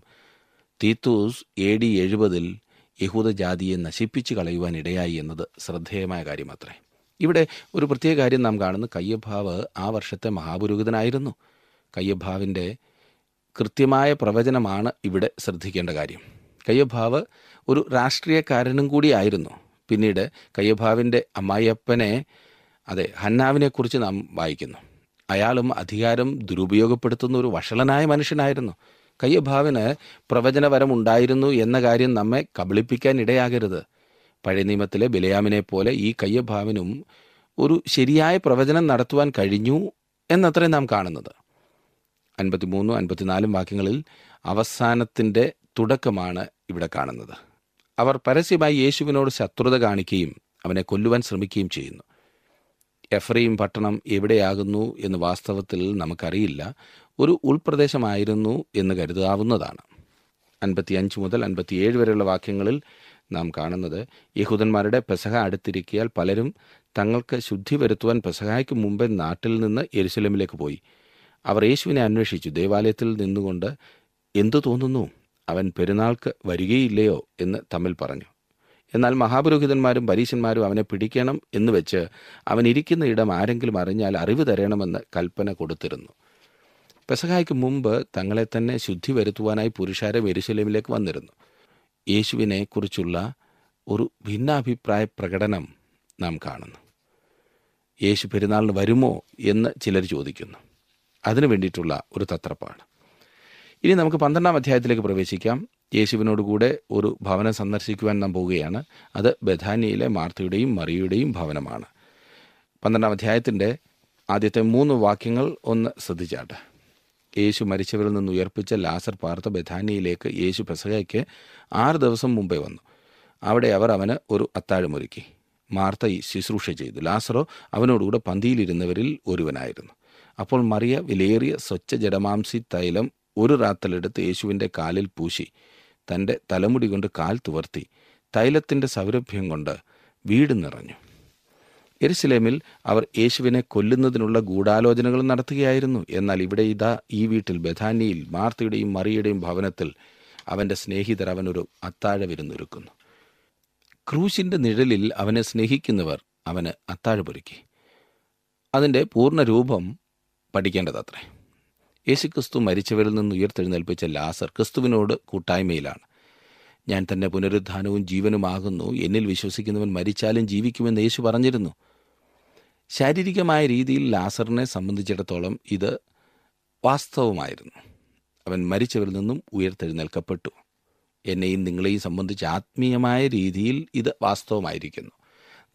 തീത്തൂസ് എ ഡി എഴുപതിൽ യഹൂദജാതിയെ നശിപ്പിച്ചു കളയുവാൻ ഇടയായി എന്നത് ശ്രദ്ധേയമായ കാര്യമത്രേ. ഇവിടെ ഒരു പ്രത്യേക കാര്യം നാം കാണുന്നു. കയ്യഭാവ് ആ വർഷത്തെ മഹാപുരോഹിതനായിരുന്നു. കയ്യഭാവിൻ്റെ കൃത്യമായ പ്രവചനമാണ് ഇവിടെ ശ്രദ്ധിക്കേണ്ട കാര്യം. കയ്യഭാവ് ഒരു രാഷ്ട്രീയക്കാരനും കൂടിയായിരുന്നു. പിന്നീട് കയ്യഭാവിൻ്റെ അമ്മായിയപ്പനെ, അതെ, ഹന്നാവിനെക്കുറിച്ച് നാം വായിക്കുന്നു. അയാളും അധികാരം ദുരുപയോഗപ്പെടുത്തുന്ന ഒരു വഷളനായ മനുഷ്യനായിരുന്നു. കയ്യഭാവിന് പ്രവചനവരമുണ്ടായിരുന്നു എന്ന കാര്യം നമ്മെ കബളിപ്പിക്കാൻ ഇടയാകരുത്. പഴയ നിയമത്തിലെ ബിലയാമിനെ പോലെ ഈ കയ്യഭാവിനും ഒരു ശരിയായ പ്രവചനം നടത്തുവാൻ കഴിഞ്ഞു എന്നത്രേ നാം കാണുന്നത്. അൻപത്തിമൂന്നും അൻപത്തിനാലും വാക്യങ്ങളിൽ അവസാനത്തിൻ്റെ തുടക്കമാണ് ഇവിടെ കാണുന്നത്. അവർ പരസ്യമായി യേശുവിനോട് ശത്രുത കാണിക്കുകയും അവനെ കൊല്ലുവാൻ ശ്രമിക്കുകയും ചെയ്യുന്നു. എഫ്രയീം പട്ടണം എവിടെയാകുന്നു എന്ന് വാസ്തവത്തിൽ നമുക്കറിയില്ല. ഒരു ഉൾപ്രദേശമായിരുന്നു എന്ന് കരുതാവുന്നതാണ്. അൻപത്തിയഞ്ച് മുതൽ അൻപത്തിയേഴ് വരെയുള്ള വാക്യങ്ങളിൽ നാം കാണുന്നത്, യഹൂദന്മാരുടെ പെസഹ അടുത്തിരിക്കിയാൽ പലരും തങ്ങൾക്ക് ശുദ്ധി വരുത്തുവാൻ പെസഹായ്ക്ക് മുമ്പേ നാട്ടിൽ നിന്ന് യെരുശലേമിലേക്ക് പോയി. അവർ യേശുവിനെ അന്വേഷിച്ചു. ദേവാലയത്തിൽ നിന്നുകൊണ്ട് എന്തു തോന്നുന്നു, അവൻ പെരുന്നാൾക്ക് വരികയില്ലയോ എന്ന് തമ്മിൽ പറഞ്ഞു. എന്നാൽ മഹാപുരോഹിതന്മാരും പരീശന്മാരും അവനെ പിടിക്കണം എന്ന് വെച്ച് അവൻ ഇരിക്കുന്ന ഇടം ആരെങ്കിലും അറിഞ്ഞാൽ അറിവ് തരണമെന്ന് കൽപ്പന കൊടുത്തിരുന്നു. പെസഹായ്ക്ക് മുമ്പ് തങ്ങളെ തന്നെ ശുദ്ധി വരുത്തുവാനായി പുരുഷാരം യെരുശലേമിലേക്ക് വന്നിരുന്നു. യേശുവിനെ കുറിച്ചുള്ള ഒരു ഭിന്നാഭിപ്രായ പ്രകടനം നാം കാണുന്നു. യേശു പെരുന്നാളിന് വരുമോ എന്ന് ചിലർ ചോദിക്കുന്നു. അതിനു വേണ്ടിയിട്ടുള്ള ഒരു തത്രപ്പാണ്. ഇനി നമുക്ക് പന്ത്രണ്ടാം അധ്യായത്തിലേക്ക് പ്രവേശിക്കാം. യേശുവിനോടുകൂടെ ഒരു ഭവനം സന്ദർശിക്കുവാൻ നാം പോവുകയാണ്. അത് ബഥാനിയയിലെ മാർത്തയുടെയും മറിയയുടെയും ഭവനമാണ്. പന്ത്രണ്ടാം അധ്യായത്തിൻ്റെ ആദ്യത്തെ മൂന്ന് വാക്യങ്ങൾ ഒന്ന് ശ്രദ്ധിച്ചാട്ടെ. യേശു മരിച്ചവരിൽ നിന്ന് ഉയർപ്പിച്ച ലാസർ പാർത്ത ബഥാനിയയിലേക്ക് യേശു പെസഹയ്ക്ക് ആറ് ദിവസം മുമ്പേ വന്നു. അവിടെ അവർ അവന് ഒരു അത്താഴമൊരുക്കി. മാർത്ത ശുശ്രൂഷ ചെയ്തു. ലാസറോ അവനോടുകൂടെ പന്തിയിലിരുന്നവരിൽ ഒരുവനായിരുന്നു. അപ്പോൾ മറിയ വിലയേറിയ സ്വച്ഛ ജഡമാംസി തൈലം ഒരു റാത്തലെടുത്ത് യേശുവിൻ്റെ കാലിൽ പൂശി തൻ്റെ തലമുടി കൊണ്ട് കാൽ തുവർത്തി. തൈലത്തിൻ്റെ സൗരഭ്യം കൊണ്ട് വീട് നിറഞ്ഞു. യെരുശലേമിൽ അവർ യേശുവിനെ കൊല്ലുന്നതിനുള്ള ഗൂഢാലോചനകൾ നടത്തുകയായിരുന്നു. എന്നാൽ ഇവിടെ ഇതാ ഈ വീട്ടിൽ ബഥാനിയിൽ മാർത്തയുടെയും മറിയയുടെയും ഭവനത്തിൽ അവൻ്റെ സ്നേഹിതർ അവനൊരു അത്താഴ വിരുന്നൊരുക്കുന്നു. ക്രൂശിൻ്റെ നിഴലിൽ അവനെ സ്നേഹിക്കുന്നവർ അവന് അത്താഴമൊരുക്കി. അതിൻ്റെ പൂർണ്ണ രൂപം പഠിക്കേണ്ടതത്രേ. യേശുക്രിസ്തു മരിച്ചവരിൽ നിന്ന് ഉയർത്തെഴുന്നേൽപ്പിച്ച ലാസർ ക്രിസ്തുവിനോട് കൂട്ടായ്മയിലാണ്. ഞാൻ തന്നെ പുനരുദ്ധാനവും ജീവനുമാകുന്നു, എന്നിൽ വിശ്വസിക്കുന്നവൻ മരിച്ചാലും ജീവിക്കുമെന്ന് യേശു പറഞ്ഞിരുന്നു. ശാരീരികമായ രീതിയിൽ ലാസറിനെ സംബന്ധിച്ചിടത്തോളം ഇത് വാസ്തവമായിരുന്നു. അവൻ മരിച്ചവരിൽ നിന്നും ഉയർത്തെഴുന്നേൽക്കപ്പെട്ടു. എന്നെയും നിങ്ങളെയും സംബന്ധിച്ച് ആത്മീയമായ രീതിയിൽ ഇത് വാസ്തവമായിരിക്കുന്നു.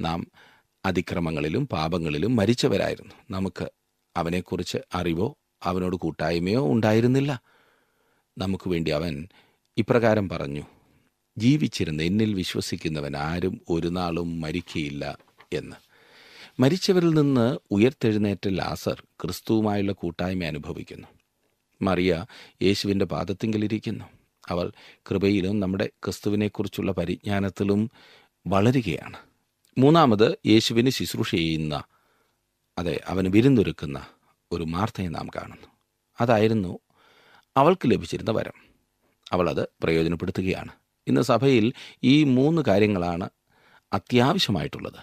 നാം അതിക്രമങ്ങളിലും പാപങ്ങളിലും മരിച്ചവരായിരുന്നു. നമുക്ക് അവനെക്കുറിച്ച് അറിവോ അവനോട് കൂട്ടായ്മയോ ഉണ്ടായിരുന്നില്ല. നമുക്ക് വേണ്ടി അവൻ ഇപ്രകാരം പറഞ്ഞു, ജീവിച്ചിരുന്ന എന്നിൽ വിശ്വസിക്കുന്നവൻ ആരും ഒരു നാളും മരിക്കയില്ല എന്ന്. മരിച്ചവരിൽ നിന്ന് ഉയർത്തെഴുന്നേറ്റ ലാസർ ക്രിസ്തുവുമായുള്ള കൂട്ടായ്മ അനുഭവിക്കുന്നു. മറിയ യേശുവിൻ്റെ പാദത്തിങ്കലിരിക്കുന്നു. അവൾ കൃപയിലും നമ്മുടെ ക്രിസ്തുവിനെക്കുറിച്ചുള്ള പരിജ്ഞാനത്തിലും വളരുകയാണ്. മൂന്നാമത്, യേശുവിന് ശുശ്രൂഷ ചെയ്യുന്ന, അതെ, അവന് വിരുന്നൊരുക്കുന്ന ഒരു മാർത്തയെ നാം കാണുന്നു. അതായിരുന്നു അവൾക്ക് ലഭിച്ചിരുന്ന വരം. അവളത് പ്രയോജനപ്പെടുത്തുകയാണ്. ഇന്ന് സഭയിൽ ഈ മൂന്ന് കാര്യങ്ങളാണ് അത്യാവശ്യമായിട്ടുള്ളത്.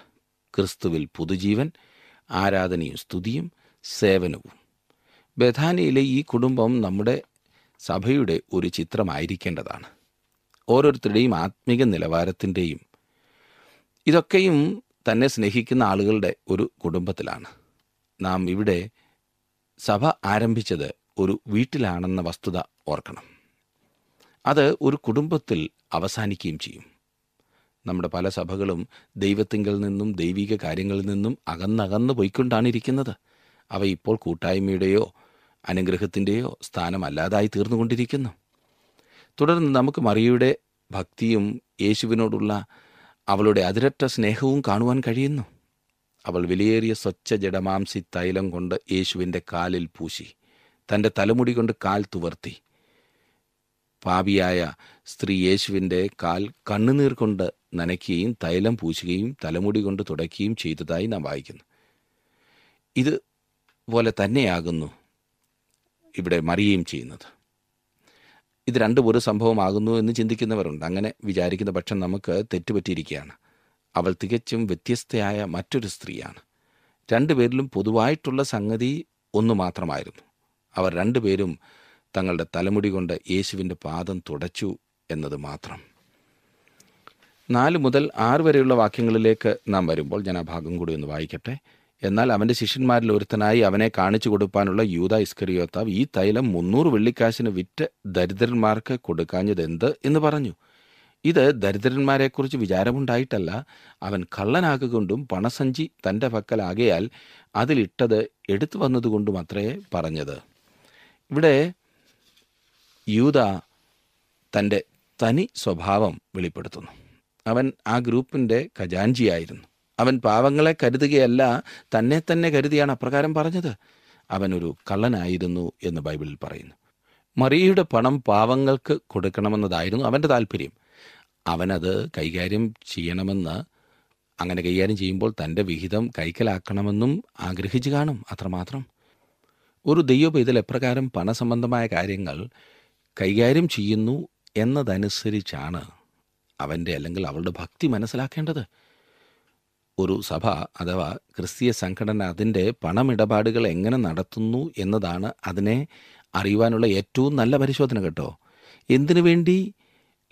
ക്രിസ്തുവിൽ പുതുജീവൻ, ആരാധനയും സ്തുതിയും സേവനവും. ബഥാനിയിലെ ഈ കുടുംബം നമ്മുടെ സഭയുടെ ഒരു ചിത്രമായിരിക്കേണ്ടതാണ്. ഓരോരുത്തരുടെയും ആത്മീക നിലവാരത്തിൻ്റെയും ഇതൊക്കെയും തന്നെ സ്നേഹിക്കുന്ന ആളുകളുടെ ഒരു കുടുംബത്തിലാണ്. നാം ഇവിടെ സഭ ആരംഭിച്ചത് ഒരു വീട്ടിലാണെന്ന വസ്തുത ഓർക്കണം. അത് ഒരു കുടുംബത്തിൽ അവസാനിക്കുകയും ചെയ്യും. നമ്മുടെ പല സഭകളും ദൈവത്തിങ്കിൽ നിന്നും ദൈവിക കാര്യങ്ങളിൽ നിന്നും അകന്നകന്ന് പോയിക്കൊണ്ടാണ് ഇരിക്കുന്നത്. അവ ഇപ്പോൾ കൂട്ടായ്മയുടെയോ അനുഗ്രഹത്തിൻ്റെയോ സ്ഥാനമല്ലാതായി തീർന്നുകൊണ്ടിരിക്കുന്നു. തുടർന്ന് നമുക്ക് മറിയയുടെ ഭക്തിയും യേശുവിനോടുള്ള അവളുടെ അതിരറ്റ സ്നേഹവും കാണുവാൻ കഴിയുന്നു. അവൾ വിലയേറിയ സ്വച്ഛ ജഡമാംസി തൈലം കൊണ്ട് യേശുവിൻ്റെ കാലിൽ പൂശി തൻ്റെ തലമുടി കൊണ്ട് കാൽ തുവർത്തി. പാപിയായ സ്ത്രീ യേശുവിൻ്റെ കാൽ കണ്ണുനീർ കൊണ്ട് നനയ്ക്കുകയും തൈലം പൂശുകയും തലമുടി കൊണ്ട് തുടയ്ക്കുകയും ചെയ്തതായി നാം വായിക്കുന്നു. ഇത് പോലെ തന്നെയാകുന്നു ഇവിടെ മറിയുകയും ചെയ്യുന്നത്. ഇത് രണ്ടും ഒരു സംഭവമാകുന്നു എന്ന് ചിന്തിക്കുന്നവരുണ്ട്. അങ്ങനെ വിചാരിക്കുന്ന പക്ഷം നമുക്ക് തെറ്റുപറ്റിയിരിക്കുകയാണ്. അവൾ തികച്ചും വ്യത്യസ്തയായ മറ്റൊരു സ്ത്രീയാണ്. രണ്ടുപേരിലും പൊതുവായിട്ടുള്ള സംഗതി ഒന്നു മാത്രമായിരുന്നു. അവർ രണ്ടുപേരും തങ്ങളുടെ തലമുടി കൊണ്ട് യേശുവിൻ്റെ പാദം തുടച്ചു എന്നത് മാത്രം. നാല് മുതൽ ആറ് വരെയുള്ള വാക്യങ്ങളിലേക്ക് നാം വരുമ്പോൾ ഞാൻ ആ ഭാഗം കൂടി ഒന്ന് വായിക്കട്ടെ. എന്നാൽ അവൻ്റെ ശിഷ്യന്മാരിൽ ഒരുത്തനായി അവനെ കാണിച്ചു കൊടുക്കാനുള്ള യൂദാ ഇസ്കറിയോത്താവ് ഈ തൈലം മുന്നൂറ് വെള്ളിക്കാശിന് വിറ്റ് ദരിദ്രന്മാർക്ക് കൊടുക്കാഞ്ഞതെന്ത് എന്ന് പറഞ്ഞു. ഇത് ദരിദ്രന്മാരെക്കുറിച്ച് വിചാരമുണ്ടായിട്ടല്ല, അവൻ കള്ളനാകൊണ്ടും പണസഞ്ചി തൻ്റെ പക്കലാകയാൽ അതിലിട്ടത് എടുത്തു വന്നതുകൊണ്ടും അത്രേ പറഞ്ഞത്. ഇവിടെ യൂദ തൻ്റെ തനി സ്വഭാവം വെളിപ്പെടുത്തുന്നു. അവൻ ആ ഗ്രൂപ്പിൻ്റെ ഖജാൻജിയായിരുന്നു. അവൻ പാവങ്ങളെ കരുതുകയല്ല, തന്നെ തന്നെ കരുതിയാണ് അപ്രകാരം പറഞ്ഞത്. അവനൊരു കള്ളനായിരുന്നു എന്ന് ബൈബിളിൽ പറയുന്നു. മറിയയുടെ പണം പാവങ്ങൾക്ക് കൊടുക്കണമെന്നതായിരുന്നു അവൻ്റെ താല്പര്യം. അവനത് കൈകാര്യം ചെയ്യണമെന്ന്, അങ്ങനെ കൈകാര്യം ചെയ്യുമ്പോൾ തൻ്റെ വിഹിതം കൈക്കലാക്കണമെന്നും ആഗ്രഹിച്ചു കാണും. അത്രമാത്രം ഒരു ദൈവപൈതൽ എപ്രകാരം പണസംബന്ധമായ കാര്യങ്ങൾ കൈകാര്യം ചെയ്യുന്നു എന്നതനുസരിച്ചാണ് അവൻ്റെ അല്ലെങ്കിൽ അവളുടെ ഭക്തി മനസ്സിലാക്കേണ്ടത്. ഒരു സഭ അഥവാ ക്രിസ്തീയ സംഘടന അതിൻ്റെ പണമിടപാടുകൾ എങ്ങനെ നടത്തുന്നു എന്നതാണ് അതിനെ അറിയുവാനുള്ള ഏറ്റവും നല്ല പരിശോധന കേട്ടോ. എന്തിനു വേണ്ടി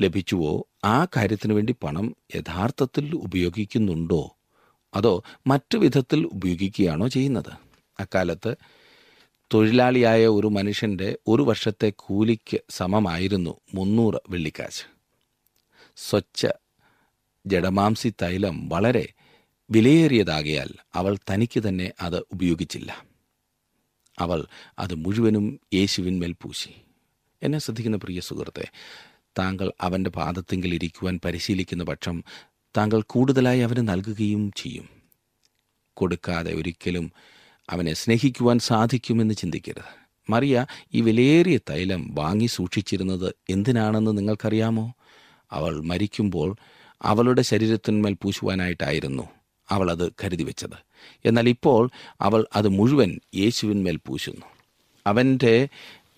ലഭിച്ചുവോ ആ കാര്യത്തിനു വേണ്ടി പണം യഥാർത്ഥത്തിൽ ഉപയോഗിക്കുന്നുണ്ടോ, അതോ മറ്റു വിധത്തിൽ ഉപയോഗിക്കുകയാണോ ചെയ്യുന്നത്? അക്കാലത്ത് തൊഴിലാളിയായ ഒരു മനുഷ്യൻ്റെ ഒരു വർഷത്തെ കൂലിക്ക് സമമായിരുന്നു മുന്നൂറ് വെള്ളിക്കാശ്. സ്വച്ഛ ജഡമാംസി തൈലം വളരെ വിലയേറിയതാകയാൽ അവൾ തനിക്ക് തന്നെ അത് ഉപയോഗിച്ചില്ല. അവൾ അത് മുഴുവനും യേശുവിന്മേൽ പൂശി. എന്നെ ശ്രദ്ധിക്കുന്ന പ്രിയ സുഹൃത്തെ, താങ്കൾ അവൻ്റെ പാദത്തെങ്കിൽ ഇരിക്കുവാൻ പരിശീലിക്കുന്ന പക്ഷം താങ്കൾ കൂടുതലായി അവന് നൽകുകയും ചെയ്യും. കൊടുക്കാതെ ഒരിക്കലും അവനെ സ്നേഹിക്കുവാൻ സാധിക്കുമെന്ന് ചിന്തിക്കരുത്. മറിയ ഈ വിലയേറിയ തൈലം വാങ്ങി സൂക്ഷിച്ചിരുന്നത് എന്തിനാണെന്ന് നിങ്ങൾക്കറിയാമോ? അവൾ മരിക്കുമ്പോൾ അവളുടെ ശരീരത്തിന്മേൽ പൂശുവാനായിട്ടായിരുന്നു അവൾ അത് കരുതി വെച്ചത്. എന്നാൽ ഇപ്പോൾ അവൾ അത് മുഴുവൻ യേശുവിന്മേൽ പൂശുന്നു. അവൻ്റെ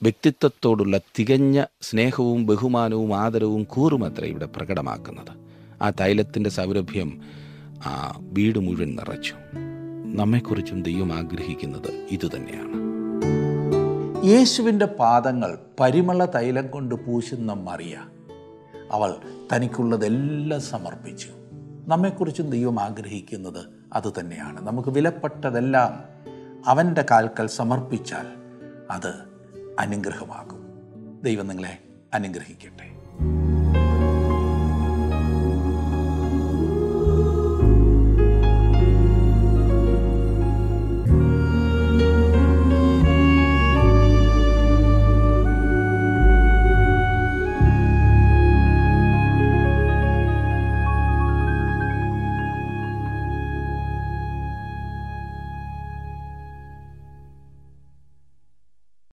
വ്യക്തിത്വത്തോടുള്ള തികഞ്ഞ സ്നേഹവും ബഹുമാനവും ആദരവും കൂറുമത്ര ഇവിടെ പ്രകടമാക്കുന്നത്. ആ തൈലത്തിൻ്റെ സൗരഭ്യം ആ വീട് മുഴുവൻ നിറച്ചു. നമ്മെക്കുറിച്ചും ദൈവം ആഗ്രഹിക്കുന്നത് ഇതുതന്നെയാണ്. യേശുവിൻ്റെ പാദങ്ങൾ പരിമള തൈലം കൊണ്ട് പൂശുന്ന മറിയ, അവൾ തനിക്കുള്ളതെല്ലാം സമർപ്പിച്ചു. നമ്മെക്കുറിച്ചും ദൈവം ആഗ്രഹിക്കുന്നത് അതുതന്നെയാണ്. നമുക്ക് വിലപ്പെട്ടതെല്ലാം അവൻ്റെ കാൽക്കൽ സമർപ്പിച്ചാൽ അത് അനുഗ്രഹമാകും. ദൈവം നിങ്ങളെ അനുഗ്രഹിക്കട്ടെ.